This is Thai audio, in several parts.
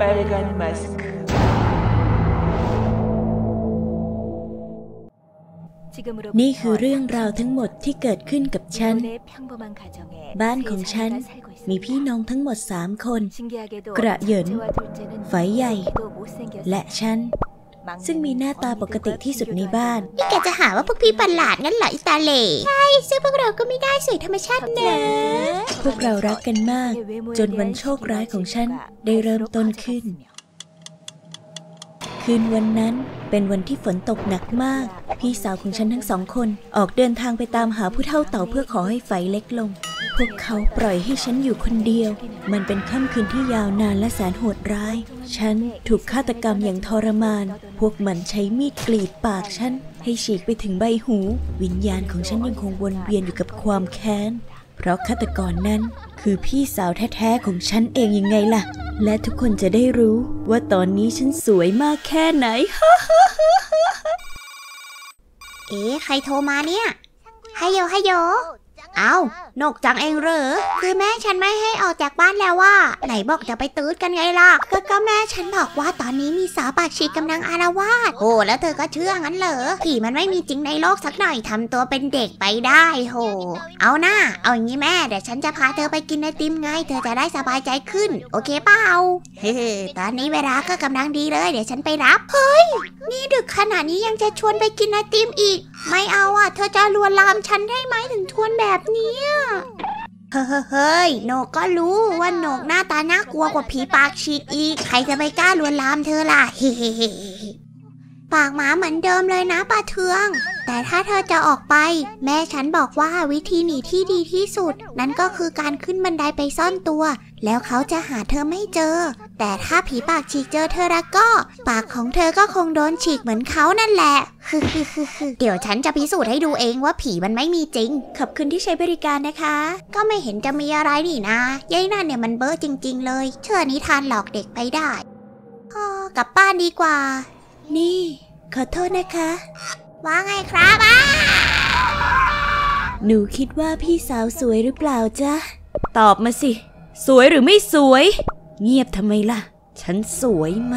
Paragon Mask.นี่คือเรื่องราวทั้งหมดที่เกิดขึ้นกับฉันบ้านของฉันมีพี่น้องทั้งหมด3คนกระเหยินฝายใหญ่และฉันซึ่งมีหน้าตาปกติที่สุดในบ้านนี่แกจะหาว่าพวกพี่ประหลาดงั้นเหรออิตาเล่ใช่ซึ่งพวกเราก็ไม่ได้สวยธรรมชาตินะพวกเรารักกันมากจนวันโชคร้ายของฉันได้เริ่มต้นขึ้นคืนวันนั้นเป็นวันที่ฝนตกหนักมากพี่สาวของฉันทั้งสองคนออกเดินทางไปตามหาผู้เฒ่าเต่าเพื่อขอให้ไฟเล็กลงพวกเขาปล่อยให้ฉันอยู่คนเดียวมันเป็นค่ำคืนที่ยาวนานและแสนโหดร้ายฉันถูกฆาตกรรมอย่างทรมานพวกมันใช้มีดกรีดปากฉันให้ฉีกไปถึงใบหูวิญญาณของฉันยังคงวนเวียนอยู่กับความแค้นเพราะฆาตกรนั้นคือพี่สาวแท้ๆของฉันเองยังไงล่ะและทุกคนจะได้รู้ว่าตอนนี้ฉันสวยมากแค่ไหน เอ๊ะใครโทรมาเนี่ยฮัลโหลฮัลโหลเอานกจังเองเหรอคือแม่ฉันไม่ให้ออกจากบ้านแล้วว่าไหนบอกจะไปตืดกันไงล่ะก็แม่ฉันบอกว่าตอนนี้มีสาวปากฉีกกำลังอารวาสโหแล้วเธอก็เชื่องั้นเหรอผีมันไม่มีจริงในโลกสักหน่อยทำตัวเป็นเด็กไปได้โหเอาหน้าเอาอย่างนี้แม่เดี๋ยวฉันจะพาเธอไปกินไอติมไงเธอจะได้สบายใจขึ้นโอเคเปล่าเฮ้ตอนนี้เวลาก็กำลังดีเลยเดี๋ยวฉันไปรับเฮ้ยนี่ดึกขนาดนี้ยังจะชวนไปกินไอติมอีกไม่เอาอ่ะเธอจะลวนลามฉันได้ไหมถึงชวนแบบนี้เฮ้ยโหนกก็รู้ว่าโหนกหน้าตาน่ากลัวกว่าผีปากฉีกอีกใครจะไปกล้าลวนลามเธอล่ะเฮ้ปากหมาเหมือนเดิมเลยนะป่าเทืองแต่ถ้าเธอจะออกไปแม่ฉันบอกว่าวิธีหนีที่ดีที่สุดนั่นก็คือการขึ้นบันไดไปซ่อนตัวแล้วเขาจะหาเธอไม่เจอแต่ถ้าผีปากฉีกเจอเธอแล้วก็ปากของเธอก็คงโดนฉีกเหมือนเขานั่นแหละเดี๋ยวฉันจะพิสูจน์ให้ดูเองว่าผีมันไม่มีจริงขอบคุณที่ใช้บริการนะคะก็ไม่เห็นจะมีอะไรนี่นะยายนั่นเนี่ยมันเบ้อจริงๆเลยเชื่อนิทานหลอกเด็กไปได้กลับบ้านดีกว่านี่ขอโทษนะคะว่าไงครับหนูคิดว่าพี่สาวสวยหรือเปล่าจ๊ะตอบมาสิสวยหรือไม่สวยเงียบทำไมล่ะฉันสวยไหม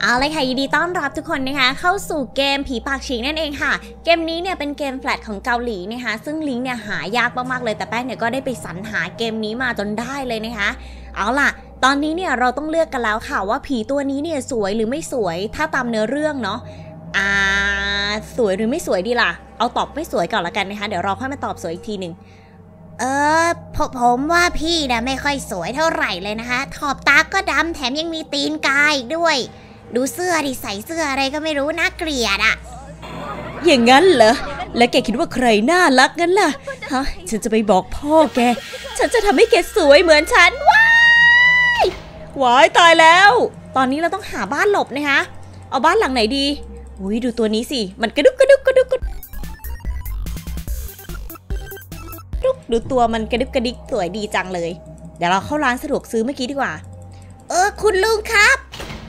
เอาเลยค่ะยินดีต้อนรับทุกคนนะคะเข้าสู่เกมผีปากฉีกนั่นเองค่ะเกมนี้เนี่ยเป็นเกมแฟลตของเกาหลีนะคะซึ่งลิงก์เนี่ยหายากมากๆเลยแต่แป้งเนี่ยก็ได้ไปสรรหาเกมนี้มาจนได้เลยนะคะเอาล่ะตอนนี้เนี่ยเราต้องเลือกกันแล้วค่ะว่าผีตัวนี้เนี่ยสวยหรือไม่สวยถ้าตามเนื้อเรื่องเนาะสวยหรือไม่สวยดีล่ะเอาตอบไม่สวยก่อนละกันนะคะเดี๋ยวเราค่อยมาตอบสวยอีกทีหนึ่งผมว่าพี่นะไม่ค่อยสวยเท่าไหร่เลยนะคะขอบตาก็ดำแถมยังมีตีนกาอีกด้วยดูเสื้อดิใส่เสื้ออะไรก็ไม่รู้น่าเกลียดอะอย่างงั้นเหรอแล้วแกคิดว่าใครน่ารักงั้นล่ะฮะฉันจะไปบอกพ่อแกฉันจะทำให้แกสวยเหมือนฉันว้ายตายแล้วตอนนี้เราต้องหาบ้านหลบนะคะเอาบ้านหลังไหนดีอุ้ยดูตัวนี้สิมันกระดุกกระดุกกระดุกกระดุกดูตัวมันกระดุกกระดิกสวยดีจังเลยเดี๋ยวเราเข้าร้านสะดวกซื้อเมื่อกี้ดีกว่าคุณลุงครับ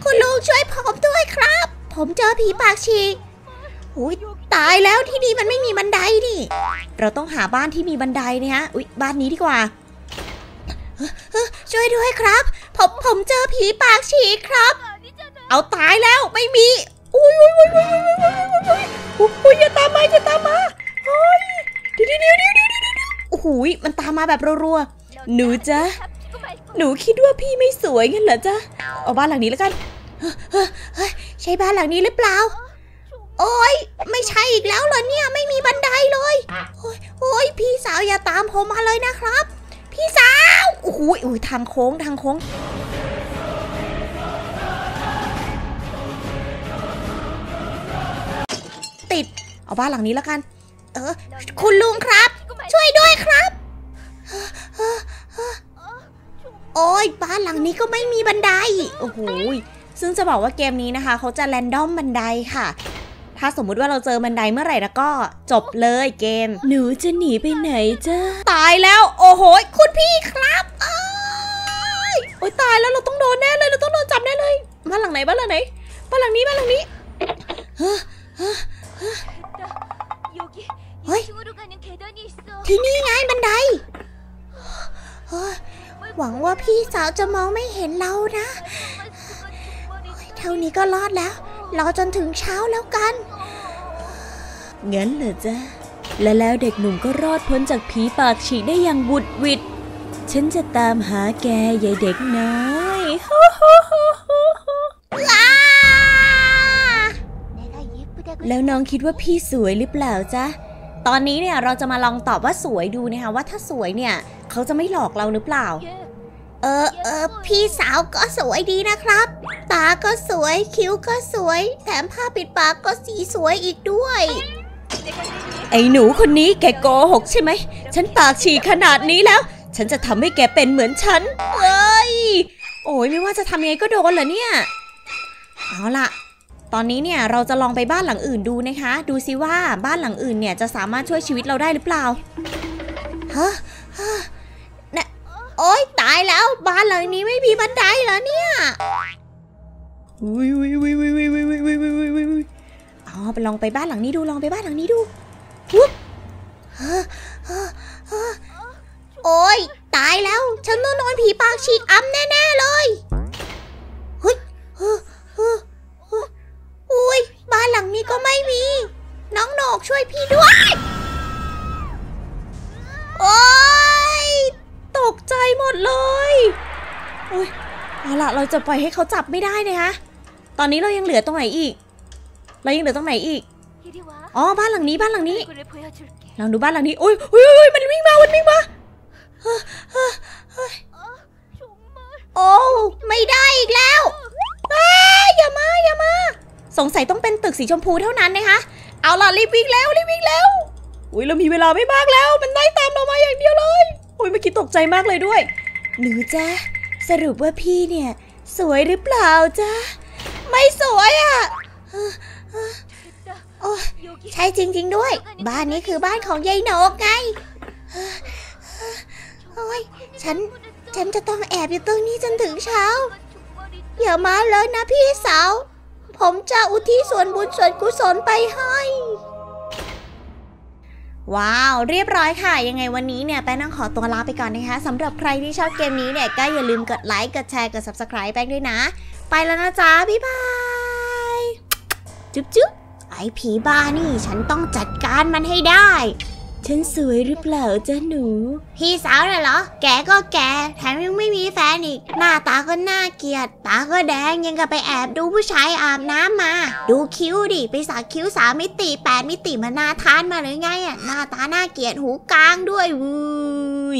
คุณลุงช่วยผมด้วยครับผมเจอผีปากฉีกอุ้ยตายแล้วที่นี่มันไม่มีบันไดนี่เราต้องหาบ้านที่มีบันไดนะฮะอุ้ยบ้านนี้ดีกว่าช่วยด้วยครับผมเจอผีปากฉีกครับเอาตายแล้วไม่มีอุ้ยอย่าตามมาอย่าตามมาเฮ้ยเดี๋ยวโอ้โหมันตามมาแบบรัวๆหนูจ๊ะหนูคิดว่าพี่ไม่สวยงั้นเหรอจ๊ะเอาบ้านหลังนี้แล้วกันใช่บ้านหลังนี้หรือเปล่าโอ้ยไม่ใช่อีกแล้วเหรอเนี่ยไม่มีบันไดเลยโอ้ยพี่สาวอย่าตามผมมาเลยนะครับพี่สาวโอ้ยทางโค้งติดเอาบ้านหลังนี้แล้วกันคุณลุงครับช่วยด้วยครับโอ้ยบ้านหลังนี้ก็ไม่มีบันไดโอ้โหซึ่งจะบอกว่าเกมนี้นะคะเขาจะแรนดอมบันไดค่ะถ้าสมมุติว่าเราเจอบันไดเมื่อไหร่แล้วก็จบเลยเกมหนูจะหนีไปไหนจ้าตายแล้วโอ้โหคุณพี่ครับโอ้ยตายแล้วเราต้องโดนแน่เลยเราต้องโดนจับแน่เลยบ้านหลังไหนบ้านหลังนี้เฮ้ยที่นี่ไงบันไดหวังว่าพี่สาวจะมองไม่เห็นเรานะ เท่านี้ก็รอดแล้วรอจนถึงเช้าแล้วกันงั้นเหรอจ๊ะและแล้วเด็กหนุ่มก็รอดพ้นจากผีปากฉีกได้อย่างบุดหวิดฉันจะตามหาแกยายเด็กน้อยแล้วน้องคิดว่าพี่สวยหรือเปล่าจ๊ะตอนนี้เนี่ยเราจะมาลองตอบว่าสวยดูนะคะว่าถ้าสวยเนี่ยเขาจะไม่หลอกเราหรือเปล่าพี่สาวก็สวยดีนะครับตาก็สวยคิ้วก็สวยแถมผ้าปิดปากก็สีสวยอีกด้วยไอ้หนูคนนี้แกโกหกใช่ไหมฉันปากฉี่ขนาดนี้แล้วฉันจะทำให้แกเป็นเหมือนฉันเอ้ยโอ้ยไม่ว่าจะทำยังไงก็โดนเหรอเนี่ยเอาล่ะตอนนี้เนี่ยเราจะลองไปบ้านหลังอื่นดูนะคะดูซิว่าบ้านหลังอื่นเนี่ยจะสามารถช่วยชีวิตเราได้หรือเปล่าฮะนะโอ๊ยตายแล้วบ้านหลังนี้ไม่มีบันไดเหรอเนี่ยอ๋อไปลองไปบ้านหลังนี้ดูลองไปบ้านหลังนี้ดูโอ๊ยตายแล้วฉันต้องโดนผีปากฉีกอ้ำแน่ๆเลยเฮ้ยอุ้ยบ้านหลังนี้ก็ไม่มีน้องโหนกช่วยพี่ด้วยโอ๊ยตกใจหมดเลยโอ๊ยเอาล่ะเราจะปล่อยให้เขาจับไม่ได้นะคะตอนนี้เรายังเหลือตรงไหนอีกอ๋อบ้านหลังนี้ลองดูบ้านหลังนี้อุ้ยมันวิ่งมาโอ้ไม่ได้อีกแล้วอย่ามาสงสัยต้องเป็นตึกสีชมพูเท่านั้นนะคะเอาล่ะรีบวิ่งแล้วอุ้ยเรามีเวลาไม่มากแล้วมันไล่ตามเรามาอย่างเดียวเลยอุ้ยเมื่อกี้ตกใจมากเลยด้วยหนูจ๊ะสรุปว่าพี่เนี่ยสวยหรือเปล่าจ๊ะไม่สวยอ่ะโอ้ใช่จริงๆด้วยบ้านนี้คือบ้านของยายนกไงโอ้ยฉันจะต้องแอบอยู่ตรงนี้จนถึงเช้าอย่ามาเลยนะพี่สาวผมจะอุทิศส่วนบุญส่วนกุศลไปให้ว้าวเรียบร้อยค่ะยังไงวันนี้เนี่ยแป้งต้องขอตัวลาไปก่อนนะคะสำหรับใครที่ชอบเกมนี้เนี่ยก็อย่าลืมกดไลค์กดแชร์กด Subscribe แป้งด้วยนะไปแล้วนะจ๊ะบ๊ายบายจุ๊บไอ้ผีบ้านี่ฉันต้องจัดการมันให้ได้ฉันสวยหรือเปล่าจ๊ะหนูพี่สาวน่ะเหรอแกก็แกแถมยังไม่มีแฟนอีกหน้าตาก็น่าเกลียดตาก็แดงยังกับไปแอบดูผู้ชายอาบน้ำมาดูคิ้วดิไปสักคิ้ว3 มิติ8 มิติมาหน้าทานมาหรือไงอ่ะหน้าตาน่าเกลียดหูกลางด้วยวูย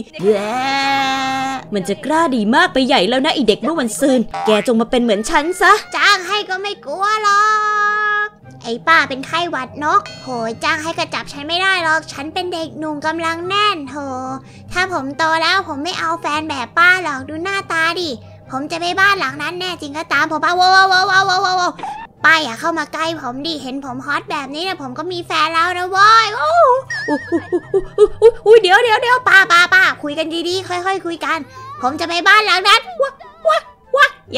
มันจะกล้าดีมากไปใหญ่แล้วนะไอเด็กเมื่อวันซืนแกจงมาเป็นเหมือนฉันซะจ้างให้ก็ไม่กลัวหรอกไอ้ป้าเป็นไข้หวัดนกโหจ้างให้กระจับฉันไม่ได้หรอกฉันเป็นเด็กหนุ่มกำลังแน่นโหถ้าผมโตแล้วผมไม่เอาแฟนแบบป้าหรอกดูหน้าตาดิผมจะไปบ้านหลังนั้นแน่จริงก็ตามผมป้าว้าวป้าอย่าเข้ามาใกล้ผมดิเห็นผมฮอตแบบนี้นะผมก็มีแฟนแล้วนะว้อยโอ้ยเดี๋ยวป้าคุยกันดีๆค่อยๆคุยกันผมจะไปบ้านหลังนั้นว้าอ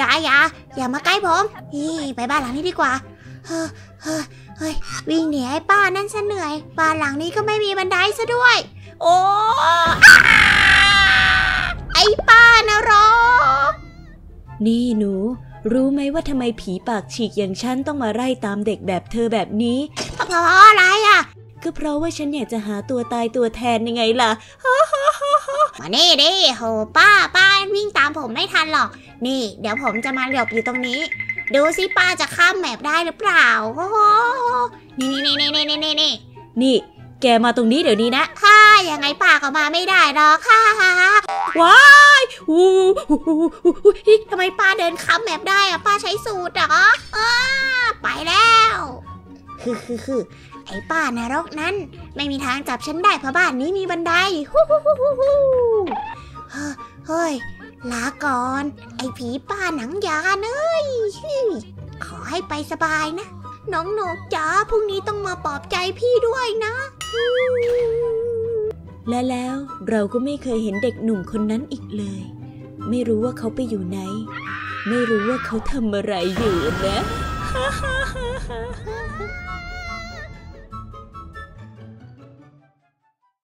ย่ามาใกล้ผมนี่ไปบ้านหลังนี้ดีกว่าเฮ้ยวิ่งหนีไอ้ป้านั่นซะเหนื่อยบ้านหลังนี้ก็ไม่มีบันไดซะด้วยโอ้ไอ้ป้านะรอนี่หนูรู้ไหมว่าทำไมผีปากฉีกอย่างฉันต้องมาไล่ตามเด็กแบบเธอแบบนี้เพราะอะไรอ่ะก็เพราะว่าฉันอยากจะหาตัวตายตัวแทนยังไงล่ะมานี่ดิโหป้าวิ่งตามผมไม่ทันหรอกนี่เดี๋ยวผมจะมาหลบอยู่ตรงนี้ดูสิป้าจะข้ามแมปได้หรือเปล่าโอ้โหนี่แกมาตรงนี้เดี๋ยวนี้นะค่ะยังไงป้าก็มาไม่ได้หรอกค่ะว้ายทำไมป้าเดินข้ามแมปได้อะป้าใช้สูตรหรอไปแล้วคือไอ้ป้านรกนั้นไม่มีทางจับฉันได้เพราะบ้านนี้มีบันไดเฮ้ยลาก่อนไอ้ผีป้าหนังยาเนยขอให้ไปสบายนะน้องโหนกจ๋าพรุ่งนี้ต้องมาปลอบใจพี่ด้วยนะและแล้วเราก็ไม่เคยเห็นเด็กหนุ่มคนนั้นอีกเลยไม่รู้ว่าเขาไปอยู่ไหนไม่รู้ว่าเขาทำอะไรอยู่นะ